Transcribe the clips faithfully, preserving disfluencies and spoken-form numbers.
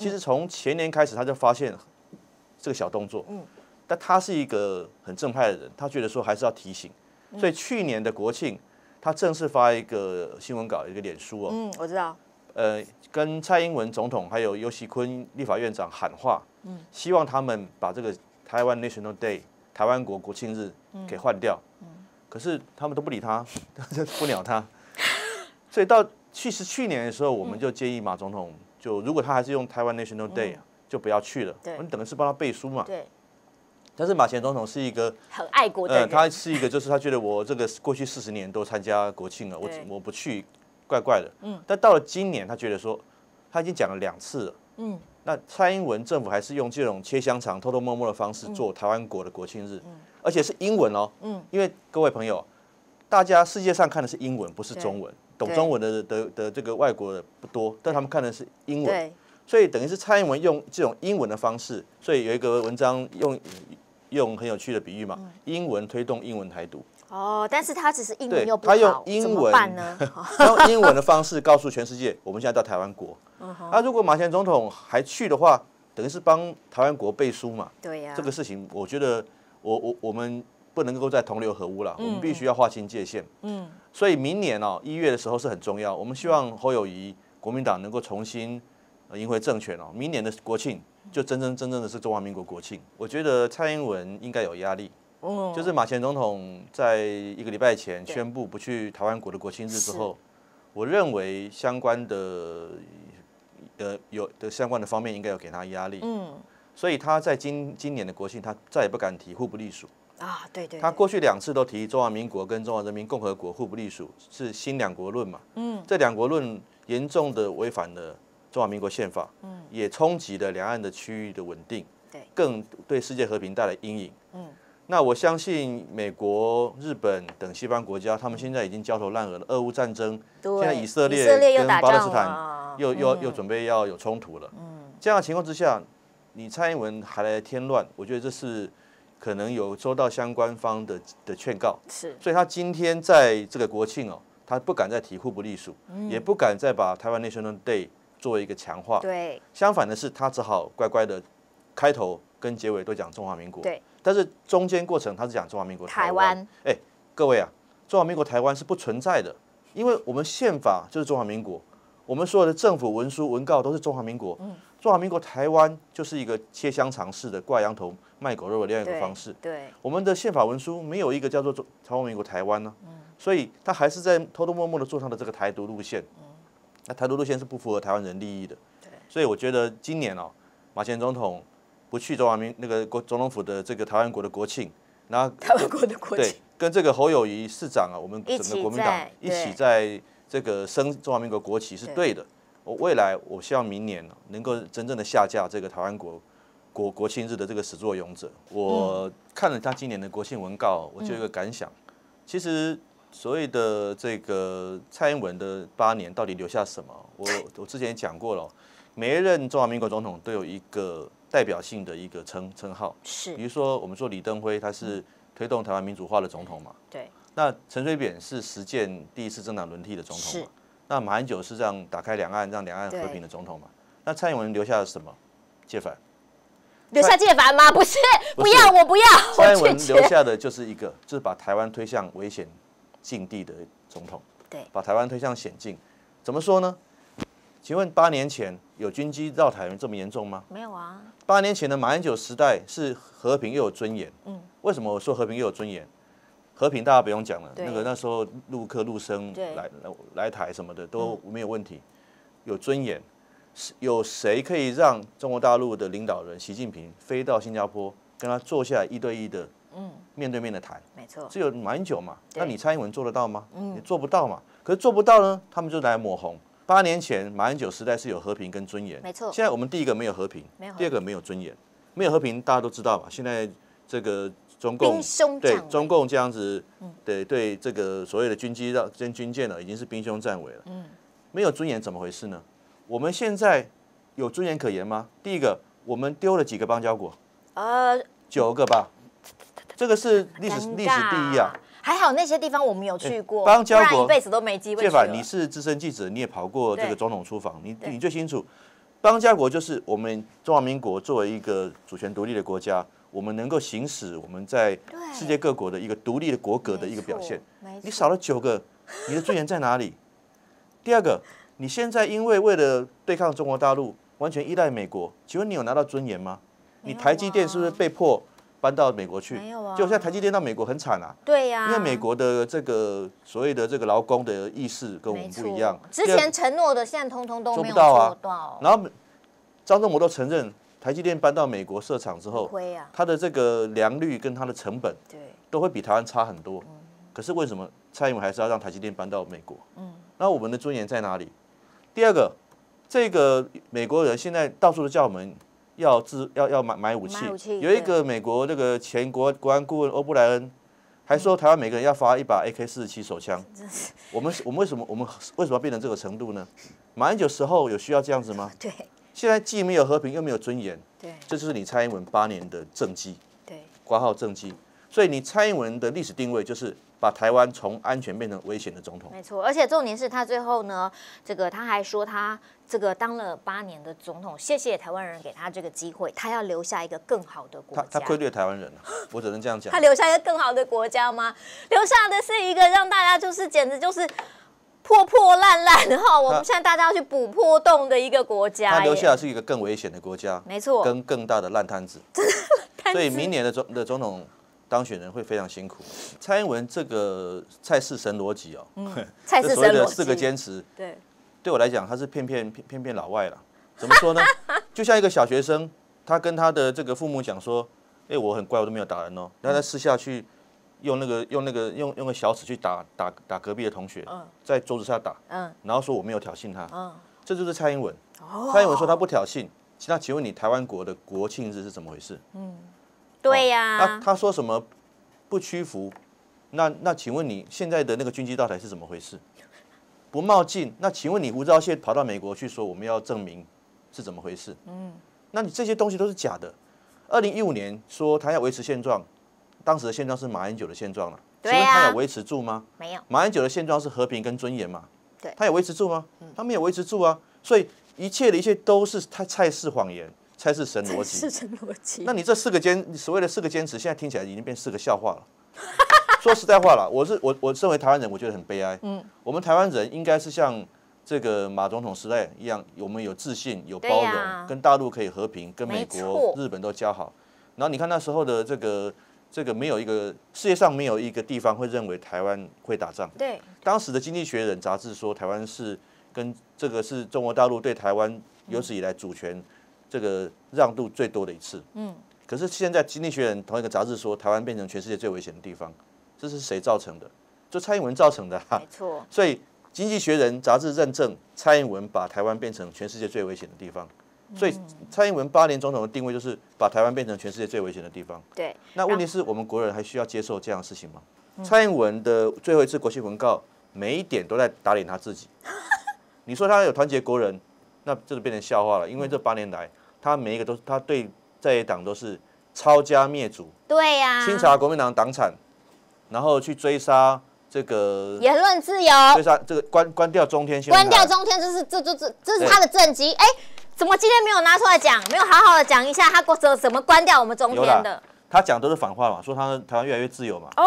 其实从前年开始他就发现这个小动作，嗯，但他是一个很正派的人，他觉得说还是要提醒，所以去年的国庆他正式发一个新闻稿，一个脸书哦，嗯，我知道，呃，跟蔡英文总统还有游锡堃立法院长喊话，嗯，希望他们把这个台湾 National Day 台湾国国庆日给换掉，嗯，可是他们都不理他，不鸟他，所以到其实去年的时候我们就建议马总统。 就如果他还是用台湾 National Day，、嗯、就不要去了。我们等于是帮他背书嘛。对。但是马前总统是一个很爱国的人、呃，他是一个就是他觉得我这个过去四十年都参加国庆了，我我不去怪怪的。嗯。但到了今年，他觉得说他已经讲了两次了。嗯。那蔡英文政府还是用这种切香肠、偷偷摸摸的方式做台湾国的国庆日，嗯、而且是英文哦。嗯。因为各位朋友，大家世界上看的是英文，不是中文。 懂中文的的的这个外国人不多，但他们看的是英文，所以等于是蔡英文用这种英文的方式，所以有一个文章用用很有趣的比喻嘛，嗯、英文推动英文台独。哦，但是他只是英文又不好，他用英文办呢？他用英文的方式告诉全世界，我们现在到台湾国。嗯哼。啊，如果马前总统还去的话，等于是帮台湾国背书嘛。对呀、啊。这个事情，我觉得我我我们。 不能够再同流合污了，我们必须要划清界限。嗯，所以明年哦一月的时候是很重要，我们希望侯友宜国民党能够重新赢回政权哦。明年的国庆就真真正正的是中华民国国庆。我觉得蔡英文应该有压力，就是马前总统在一个礼拜前宣布不去台湾国的国庆日之后，我认为相关的呃有的相关的方面应该有给他压力。嗯，所以他在今今年的国庆他再也不敢提互不隶属。 啊，对对，他过去两次都提中华民国跟中华人民共和国互不隶属，是新两国论嘛？嗯，这两国论严重的违反了中华民国宪法，嗯，也冲击了两岸的区域的稳定，对，更对世界和平带来阴影。嗯，那我相信美国、日本等西方国家，他们现在已经焦头烂额了，俄乌战争，现在以色列跟巴勒斯坦又又又准备要有冲突了。嗯，这样的情况之下，你蔡英文还来添乱，我觉得这是。 可能有收到相关方的的劝告，是，所以他今天在这个国庆哦，他不敢再提互不隶属，嗯、也不敢再把台湾 National Day 做一个强化。对，相反的是，他只好乖乖的开头跟结尾都讲中华民国。对，但是中间过程他是讲中华民国台湾。哎，各位啊，中华民国台湾是不存在的，因为我们宪法就是中华民国，我们所有的政府文书文告都是中华民国。嗯 中华民国台湾就是一个切香肠式的挂羊头卖狗肉的另外一个方式。对，对我们的宪法文书没有一个叫做中华民国台湾呢、啊，嗯、所以他还是在偷偷摸摸的做他的这个台独路线。嗯、那台独路线是不符合台湾人利益的。所以我觉得今年哦，马前总统不去中华民那个国总统府的这个台湾国的国庆，然后台湾国的国庆，跟这个侯友宜市长啊，我们整个国民党一起在这个升中华民国国旗是对的。对 我未来，我希望明年能够真正的下架这个台湾国国国庆日的这个始作俑者。我看了他今年的国庆文告，我就有一个感想：其实所谓的这个蔡英文的八年到底留下什么？我我之前也讲过了，每一任中华民国总统都有一个代表性的一个称称号，是，比如说我们说李登辉，他是推动台湾民主化的总统嘛，对。那陈水扁是实践第一次政党轮替的总统嘛。 那马英九是让打开两岸、让两岸和平的总统嘛？那蔡英文留下了什么？芥凡，留下芥凡吗？不是，不要，我不要。蔡英文留下的就是一个，就是把台湾推向危险境地的总统。对，把台湾推向险境，怎么说呢？请问八年前有军机绕台湾这么严重吗？没有啊。八年前的马英九时代是和平又有尊严。嗯。为什么我说和平又有尊严？ 和平大家不用讲了，那个那时候陆客陆生来来台什么的都没有问题，有尊严。有谁可以让中国大陆的领导人习近平飞到新加坡跟他坐下来一对一的，面对面的谈？没错，只有马英九嘛。那你蔡英文做得到吗？你做不到嘛。可是做不到呢，他们就来抹红。八年前马英九时代是有和平跟尊严，没错。现在我们第一个没有和平，第二个没有尊严，没有和平大家都知道嘛。现在这个。 中共对中共这样子，对对这个所谓的军机跟军舰呢，已经是兵凶战危了。嗯，没有尊严怎么回事呢？我们现在有尊严可言吗？第一个，我们丢了几个邦交国？呃，九个吧。这个是历史历史第一啊。还好那些地方我们有去过，邦交国一辈子都没机会去。对吧？你是资深记者，你也跑过这个总统出访，你你最清楚。邦交国就是我们中华民国作为一个主权独立的国家，我们能够行使我们在世界各国的一个独立的国格的一个表现。你少了九个，你的尊严在哪里？第二个，你现在因为为了对抗中国大陆，完全依赖美国，请问你有拿到尊严吗？你台积电是不是被迫搬到美国去？没有啊，就现在台积电到美国很惨啊。对呀，因为美国的这个所谓的这个劳工的意识跟我们不一样，之前承诺的现在通通都没有做到。然后张忠谋都承认，台积电搬到美国设厂之后，它的这个良率跟它的成本，都会比台湾差很多。可是为什么蔡英文还是要让台积电搬到美国？嗯，那我们的尊严在哪里？第二个，这个美国人现在到处都叫我们。要自要要买买武器，武器有一个美国那个前国国安顾问欧布莱恩还说，台湾每个人要发一把 A K 四十七 手枪。我们我们为什么我们为什么要变成这个程度呢？马英九时候有需要这样子吗？对，现在既没有和平又没有尊严，对，这就是你蔡英文八年的政绩，对，括号政绩。所以你蔡英文的历史定位就是把台湾从安全变成危险的总统。没错，而且重点是他最后呢，这个他还说他这个当了八年的总统，谢谢台湾人给他这个机会，他要留下一个更好的国家。他他亏对台湾人了，我只能这样讲。他留下一个更好的国家吗？留下的是一个让大家就是简直就是破破烂烂的哈，我们现在大家要去补破洞的一个国家。他留下的是一个更危险的国家，没错，跟更大的烂摊子。所以明年的总的总统。当选人会非常辛苦。蔡英文这个蔡氏神逻辑哦，蔡氏神逻辑，四个坚持，对，对我来讲，他是骗骗骗骗骗老外了。怎么说呢？就像一个小学生，他跟他的这个父母讲说：“哎，我很乖，我都没有打人哦。”那他私下去用那个用那个用用个小尺去打打打隔壁的同学，在桌子下打，然后说我没有挑衅他，这就是蔡英文。蔡英文说他不挑衅，那请问你台湾国的国庆日是怎么回事？嗯。对呀、啊哦，他说什么不屈服？那那请问你现在的那个军机到台是怎么回事？不冒进？那请问你胡兆燮跑到美国去说我们要证明是怎么回事？嗯，那你这些东西都是假的。二零一五年说他要维持现状，当时的现状是马英九的现状了、啊。对啊、请问他有维持住吗？没有。马英九的现状是和平跟尊严嘛？对。他有维持住吗？嗯、他没有维持住啊。所以一切的一切都是他蔡氏谎言。才是神逻辑，是神逻辑。那你这四个坚，所谓的四个坚持，现在听起来已经变四个笑话了。说实在话了，我是我，我身为台湾人，我觉得很悲哀。嗯，我们台湾人应该是像这个马总统时代一样，我们有自信、有包容，啊、跟大陆可以和平，跟美国、日本都交好。然后你看那时候的这个这个，没有一个世界上没有一个地方会认为台湾会打仗。对，当时的《经济学人》杂志说，台湾是跟这个是中国大陆对台湾有史以来主权。嗯这个让渡最多的一次，嗯，可是现在《经济学人》同一个杂志说，台湾变成全世界最危险的地方，这是谁造成的？就蔡英文造成的、啊，没错。所以《经济学人》杂志认证蔡英文把台湾变成全世界最危险的地方，所以蔡英文八年总统的定位就是把台湾变成全世界最危险的地方。对。那问题是我们国人还需要接受这样的事情吗？蔡英文的最后一次国庆文告，每一点都在打脸他自己。你说他有团结国人，那这就变成笑话了，因为这八年来。他每一个都，他对在野党都是抄家灭族，对呀、啊，清查国民党党产，然后去追杀这个言论自由，追杀这个关关掉中天新闻台，关掉中天，这是这这这这是他的政绩，哎、欸，怎么今天没有拿出来讲，没有好好的讲一下他怎怎么关掉我们中天的？他讲都是反话嘛，说他台湾越来越自由嘛，哦，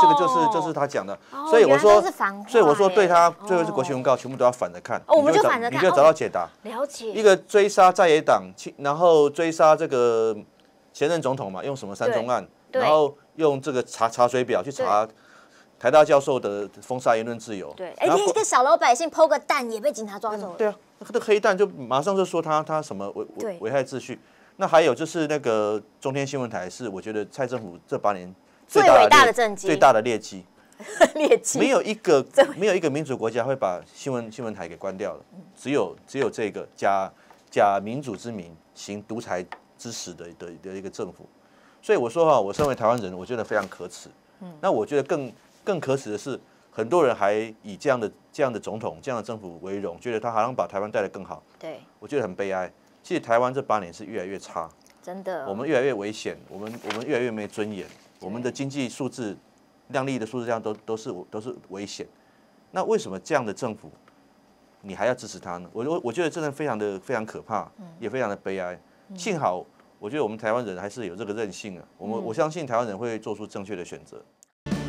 这个就是就是他讲的，所以我说，所以我说对他最后是国庆文告，全部都要反着看，我们就反着看，你就找到解答，了解，一个追杀在野党，然后追杀这个前任总统嘛，用什么三中案，然后用这个查查水表去查台大教授的封杀言论自由，对，哎，连一个小老百姓剖个蛋也被警察抓走了，对啊，那黑蛋就马上就说他他什么危危危害秩序。那还有就是那个中天新闻台是我觉得蔡政府这八年最伟大的政绩、最大的劣迹，劣迹没有一个没有一个民主国家会把新闻新闻台给关掉的，只有只有这个假假民主之名行独裁之实的的的一个政府，所以我说哈、啊，我身为台湾人，我觉得非常可耻。那我觉得更更可耻的是，很多人还以这样的这样的总统、这样的政府为荣，觉得他好像把台湾带得更好。对，我觉得很悲哀。其实台湾这八年是越来越差，真的，我们越来越危险，我们我们越来越没尊严，我们的经济数字、亮丽的数字这样都都是都是危险。那为什么这样的政府你还要支持他呢？我我我觉得真的非常的非常可怕，也非常的悲哀。幸好我觉得我们台湾人还是有这个韧性啊，我们我相信台湾人会做出正确的选择。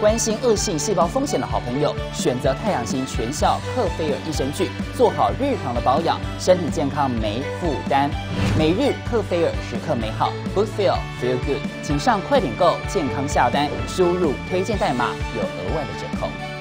关心恶性细胞风险的好朋友，选择太阳星全效克菲尔益生菌，做好日常的保养，身体健康没负担。每日克菲尔，时刻美好 ，Good Feel Feel Good， 请上快点购健康下单，输入推荐代码有额外的折扣。